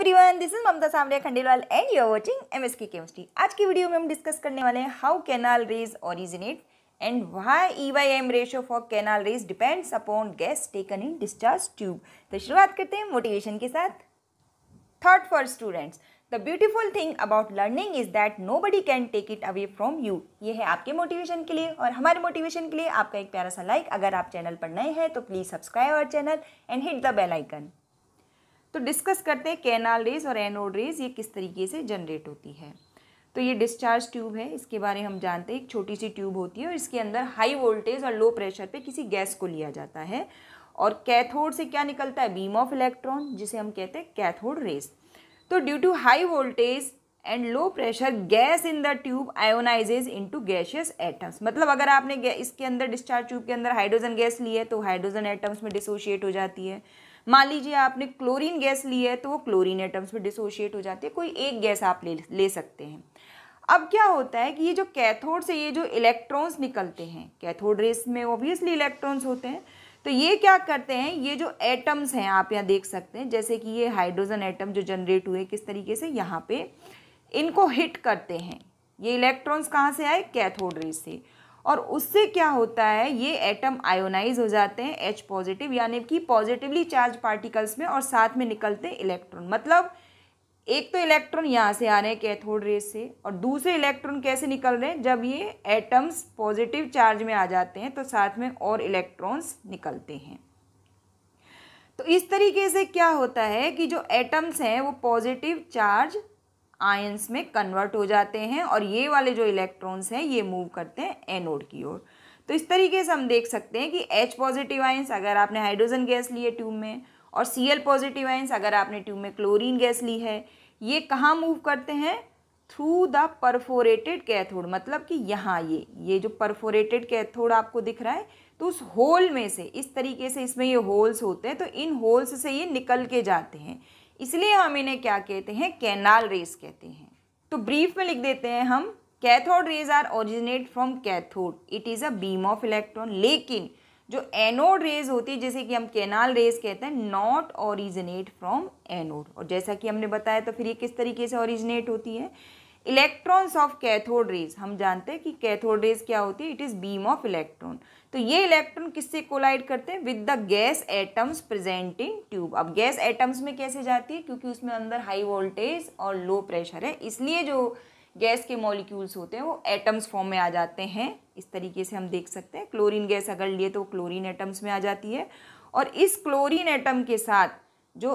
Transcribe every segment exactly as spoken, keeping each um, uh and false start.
Everyone, this is Mamta Sanwariya Khandelwal and you are watching MSK chemistry. आज की video में हम डिस्कस करने वाले हैं how canal rays originate and why e y m ratio for canal rays depends upon gas taken in discharge tube. तो शुरुआत करते हैं मोटिवेशन के साथ। Thought for students, the beautiful thing about learning is that nobody can take it away from you. ये है आपके motivation के लिए और हमारे मोटिवेशन के लिए आपका एक प्यारा सा लाइक। अगर आप चैनल पर नए हैं तो please subscribe our channel and hit the bell icon. तो डिस्कस करते हैं कैनाल रेज और एनोड रेज ये किस तरीके से जनरेट होती है। तो ये डिस्चार्ज ट्यूब है, इसके बारे में हम जानते हैं। एक छोटी सी ट्यूब होती है और इसके अंदर हाई वोल्टेज और लो प्रेशर पे किसी गैस को लिया जाता है और कैथोड से क्या निकलता है, बीम ऑफ इलेक्ट्रॉन, जिसे हम कहते हैं कैथोड रेज। तो due to high voltage and low pressure gas in the tube ionises into gaseous atoms. मतलब अगर आपने इसके अंदर डिस्चार्ज ट्यूब के अंदर हाइड्रोजन गैस ली है तो हाइड्रोजन एटम्स में डिसोशिएट हो जाती है। मान लीजिए आपने क्लोरीन गैस ली है तो वो क्लोरीन एटम्स में डिसोशिएट हो जाती है। कोई एक गैस आप ले ले सकते हैं। अब क्या होता है कि ये जो कैथोड से ये जो इलेक्ट्रॉन्स निकलते हैं, कैथोड रेस में ऑब्वियसली इलेक्ट्रॉन्स होते हैं, तो ये क्या करते हैं, ये जो एटम्स हैं आप यहाँ देख सकते हैं, जैसे कि ये हाइड्रोजन एटम जो जनरेट हुए किस तरीके से, यहाँ पे इनको हिट करते हैं। ये इलेक्ट्रॉन्स कहाँ से आए, कैथोड रेस से, और उससे क्या होता है ये एटम आयोनाइज हो जाते हैं H पॉजिटिव, यानी कि पॉजिटिवली चार्ज पार्टिकल्स में, और साथ में निकलते इलेक्ट्रॉन। मतलब एक तो इलेक्ट्रॉन यहाँ से आ रहे हैं कैथोड रेस से, और दूसरे इलेक्ट्रॉन कैसे निकल रहे हैं, जब ये एटम्स पॉजिटिव चार्ज में आ जाते हैं तो साथ में और इलेक्ट्रॉन्स निकलते हैं। तो इस तरीके से क्या होता है कि जो एटम्स हैं वो पॉजिटिव चार्ज आयंस में कन्वर्ट हो जाते हैं और ये वाले जो इलेक्ट्रॉन्स हैं ये मूव करते हैं एनोड की ओर। तो इस तरीके से हम देख सकते हैं कि H पॉजिटिव आयंस अगर आपने हाइड्रोजन गैस ली है ट्यूब में, और Cl पॉजिटिव आयंस अगर आपने ट्यूब में क्लोरीन गैस ली है, ये कहाँ मूव करते हैं, थ्रू द परफोरेटेड कैथोड। मतलब कि यहाँ ये ये जो परफोरेटेड कैथोड आपको दिख रहा है, तो उस होल में से इस तरीके से इसमें ये होल्स होते हैं, तो इन होल्स से ये निकल के जाते हैं, इसलिए हम इन्हें क्या कहते हैं, कैनाल रेज कहते हैं। तो ब्रीफ में लिख देते हैं हम, cathode rays are originate from cathode, it is a beam of electron. लेकिन जो एनोड रेज होती है जैसे कि हम कैनाल रेज कहते हैं, नॉट ओरिजिनेट फ्रॉम एनोड। और जैसा कि हमने बताया, तो फिर ये किस तरीके से ओरिजिनेट होती है, इलेक्ट्रॉन्स ऑफ कैथोड रेज। हम जानते हैं कि कैथोड रेज क्या होती है, it is beam of electron. तो ये इलेक्ट्रॉन किससे कोलाइड करते हैं, with the gas atoms present in tube. अब गैस एटम्स में कैसे जाती है, क्योंकि उसमें अंदर हाई वोल्टेज और लो प्रेशर है, इसलिए जो गैस के मॉलिक्यूल्स होते हैं वो एटम्स फॉर्म में आ जाते हैं। इस तरीके से हम देख सकते हैं, क्लोरीन गैस अगर लिए तो क्लोरीन एटम्स में आ जाती है, और इस क्लोरीन एटम के साथ जो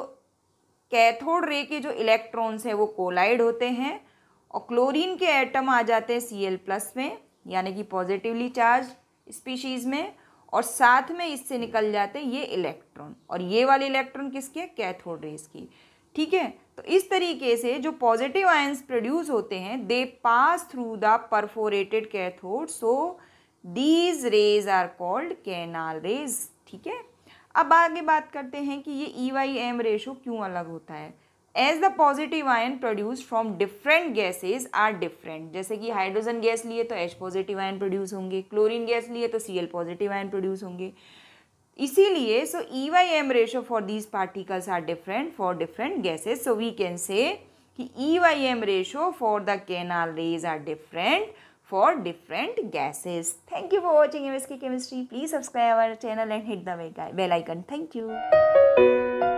कैथोड रे के जो इलेक्ट्रॉन्स हैं वो कोलाइड होते हैं, और क्लोरीन के एटम आ जाते हैं Cl प्लस में, यानी कि पॉजिटिवली चार्ज स्पीशीज़ में, और साथ में इससे निकल जाते हैं ये इलेक्ट्रॉन, और ये वाले इलेक्ट्रॉन किसके हैं, कैथोड रेज की। ठीक है, तो इस तरीके से जो पॉजिटिव आयंस प्रोड्यूस होते हैं, they pass through the perforated cathode, so these rays are called canal rays. ठीक है, अब आगे बात करते हैं कि ये ई वाई एम रेशो क्यों अलग होता है। As the positive ion produce from different gases are different. जैसे कि हाइड्रोजन गैस लिए तो H पॉजिटिव आयन प्रोड्यूस होंगे, क्लोरीन गैस लिए तो Cl पॉजिटिव आयन प्रोड्यूस होंगे, इसीलिए so e y m ratio for these particles are different for different gases. So we can say कि e y m ratio for the canal rays are different for different gases. Thank you for watching MSK chemistry. Please subscribe our channel and hit the bell icon. Thank you.